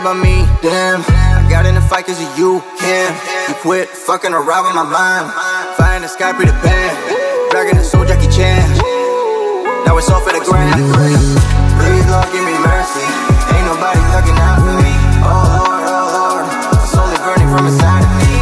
about me, damn. I got in the fight cause of you, him. You quit fucking around with my mind. Fire in the sky, pretty bad. Dragging the soul, Jackie Chan. Now it's all for the grand. Please, Lord, give me mercy. Ain't nobody looking out for me. Oh Lord, my soul is burning from inside of me.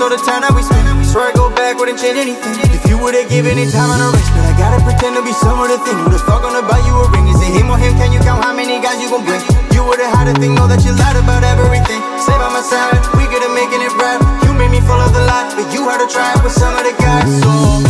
So the time that we spent, swear I go back, wouldn't change anything. If you would've given it time and a rest, but I gotta pretend to be some other thing. Who the fuck gonna buy you a ring? Is it him or him? Can you count how many guys you gon' bring? You would've had a thing, know that you lied about everything. Stay by my side, we could've making it right. You made me follow the light, but you had to try it with some other guys, so